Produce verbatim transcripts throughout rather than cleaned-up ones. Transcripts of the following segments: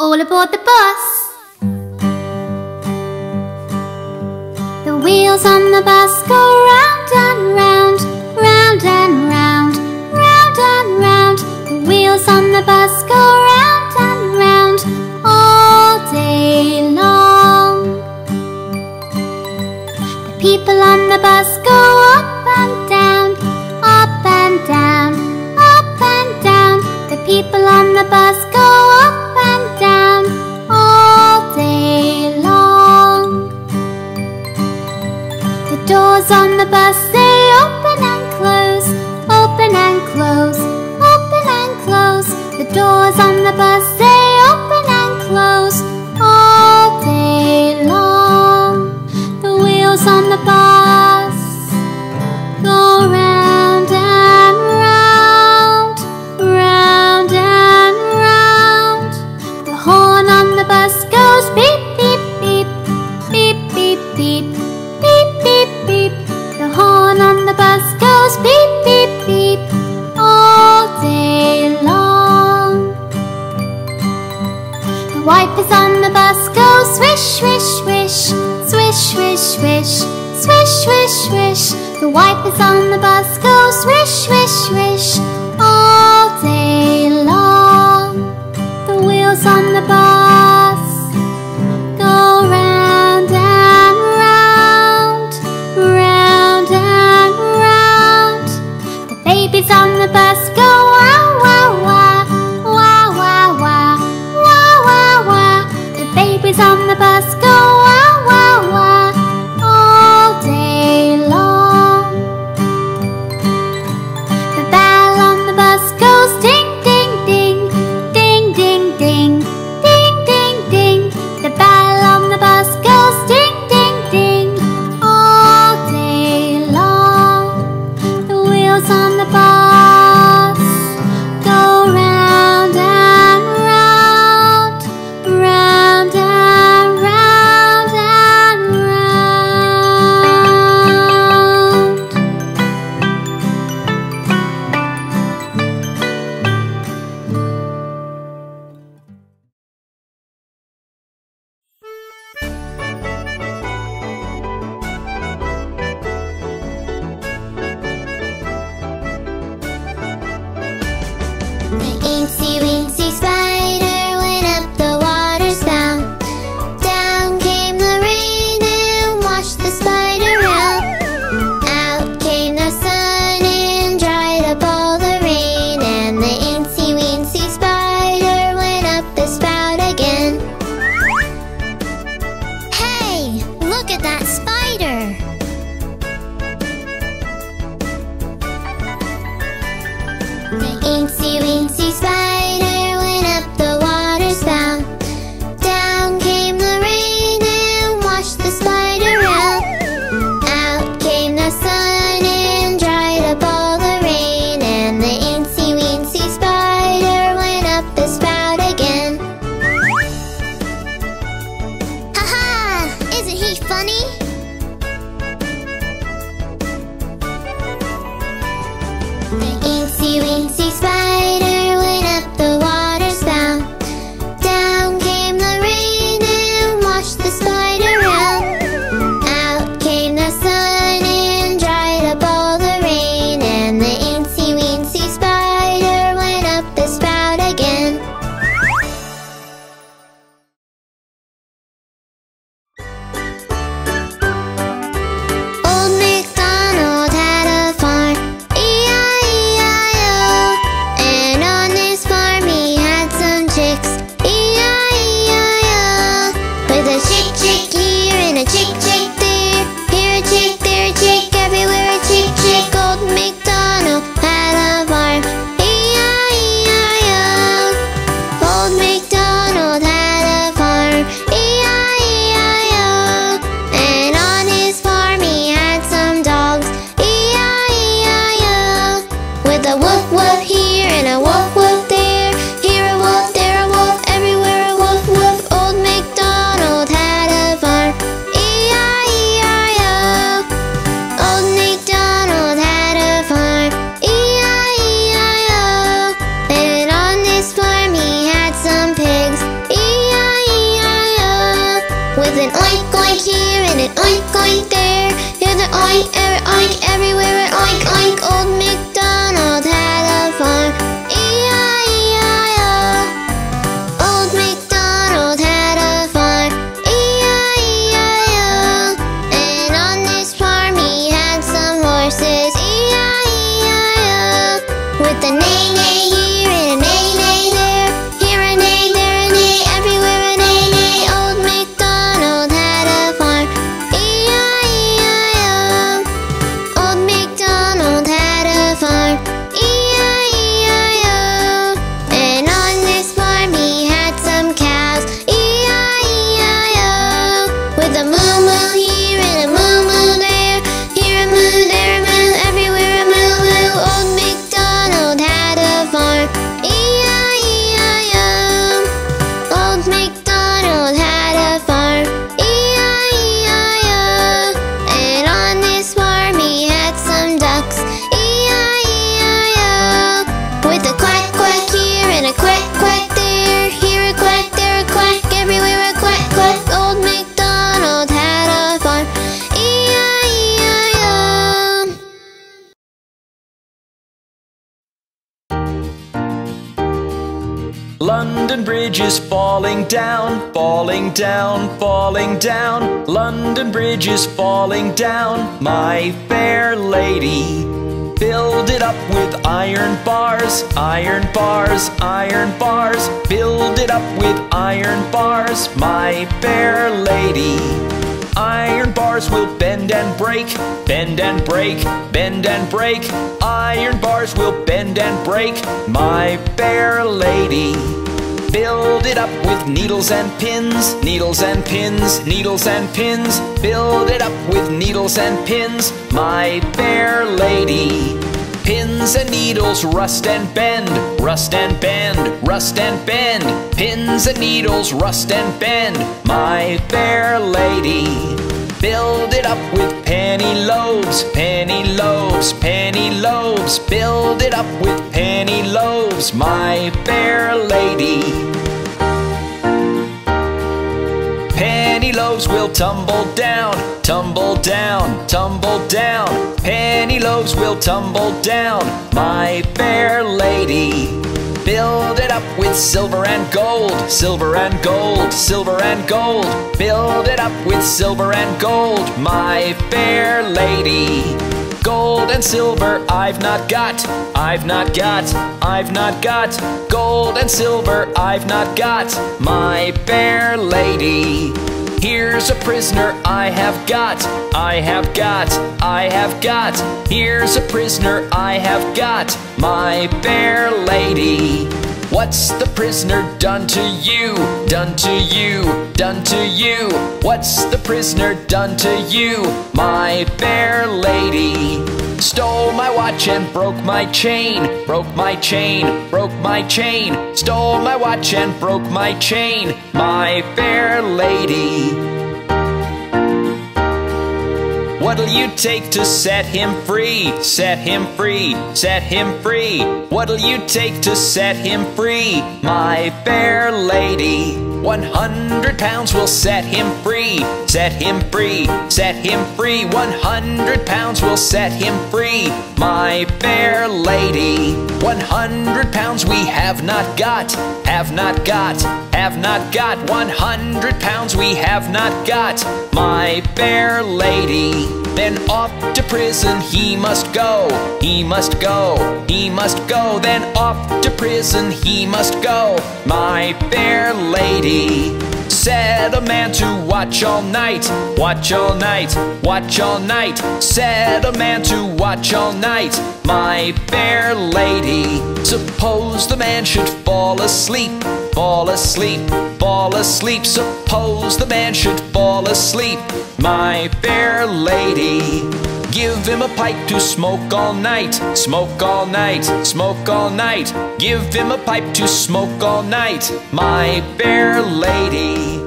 All aboard the bus. The wheels on the bus go round and round, round and round, round and round. The wheels on the bus go round and round all day long. The people on the bus go up and down, up and down, up and down. The people on the bus go up and down all day long. The doors on the bus, they open and close, open and close, open and close. The doors on the bus, they open and close all day long. The wheels on the bus go round and round, round and round. The horn on the bus goes beep, beep, beep, beep, beep, beep, beep, beep, beep. The horn on the bus goes beep, beep, beep all day long. The wipers on the bus go swish, swish, swish, swish, swish, swish, swish, swish, swish. The wipers on the bus go swish, swish, swish all day long. The wheels on the bus go round and round, round and round. The babies on the bus go wow, wow, wow, wow, wow, wow, wow, wow, wow. The babies on the bus go wow, wow, wow all day long. The bell on There's an oink oink here and an oink oink there. There's an oink every oink everywhere. An oink oink. Old MacDonald had a farm. E I E I O. Old MacDonald had a farm. E I E I O. And on this farm he had some horses. E I E I O. With a neigh neigh here and a neigh neigh there. Here a neigh, there a neigh, everywhere a neigh neigh. Old MacDonald had a farm. E I E I O. Old MacDonald had a farm. E I E I O. And on this farm he had some cows. E I E I O. With a moo moo here and a moo moo there. Here a moo, there a moo, everywhere a moo moo. Old MacDonald had a farm. E I E I O. Old MacDonald had a farm. E I E I O. And on this farm he had some ducks. E I E I O. With a quack quack here and a quack quack there. Here a quack, there a quack, everywhere a quack quack. Old MacDonald had a farm. E I E I O. London Bridge is falling down, falling down, falling down. London Bridge is falling down, my fair lady. Build it up with iron bars, iron bars, iron bars. Build it up with iron bars, my fair lady. Iron bars will bend and break, bend and break, bend and break. Iron bars will bend and break, my fair lady. Build it up with needles and pins, needles and pins, needles and pins. Build it up with needles and pins, my fair lady. Pins and needles rust and bend, rust and bend, rust and bend. Pins and needles rust and bend, my fair lady. Build it up with penny loaves, penny loaves, penny loaves. Build it up with penny loaves, my fair lady. Penny loaves will tumble down, tumble down, tumble down. Penny loaves will tumble down, my fair lady. Build it up with silver and gold, silver and gold, silver and gold. Build it up with silver and gold, my fair lady. Gold and silver I've not got, I've not got, I've not got. Gold and silver I've not got, my fair lady. Here's a prisoner I have got, I have got, I have got. Here's a prisoner I have got, my fair lady. What's the prisoner done to you, done to you, done to you? What's the prisoner done to you, my fair lady? Stole my watch and broke my chain, broke my chain, broke my chain. Stole my watch and broke my chain, my fair lady. What'll you take to set him free, set him free, set him free? What'll you take to set him free, my fair lady? One hundred pounds will set him free, set him free, set him free. One hundred pounds will set him free, my fair lady. One hundred pounds we have not got, have not got, have not got. One hundred pounds we have not got, my fair lady. Then off to prison he must go, he must go, he must go. Then off to prison he must go, my fair lady. Set a man to watch all night, watch all night, watch all night. Set a man to watch all night, my fair lady. Suppose the man should fall asleep, fall asleep, fall asleep. Suppose the man should fall asleep, my fair lady. Give him a pipe to smoke all night, smoke all night, smoke all night. Give him a pipe to smoke all night, my fair lady.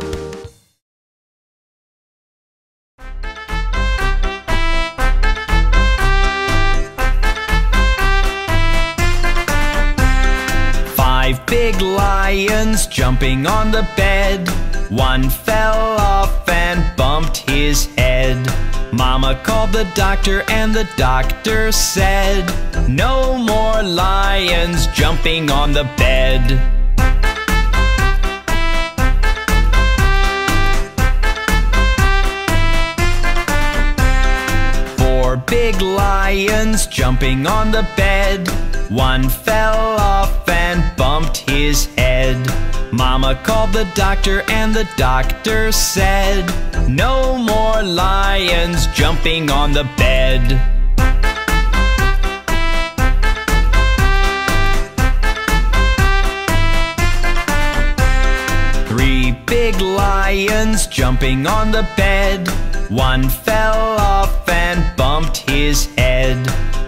Five big lions jumping on the bed. One fell off and bumped his head. Mama called the doctor and the doctor said, no more lions jumping on the bed. Four big lions jumping on the bed. One fell off and bumped his head. Mama called the doctor and the doctor said, no more lions jumping on the bed. Three big lions jumping on the bed. One fell off and bumped his head.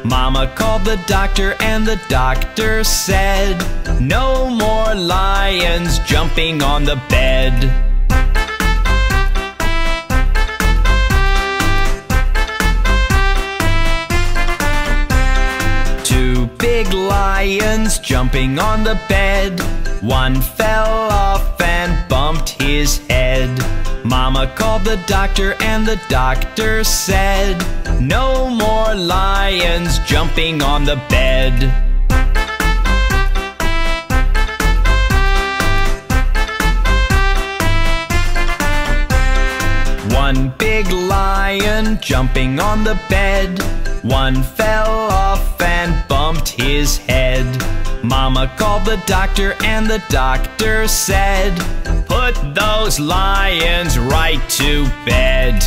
Mama called the doctor and the doctor said, no more lions jumping on the bed. Two big lions jumping on the bed. One fell off and bumped his head. Mama called the doctor and the doctor said, no more lions jumping on the bed. One big lion jumping on the bed. One fell off and bumped his head. Mama called the doctor and the doctor said, put those lions right to bed.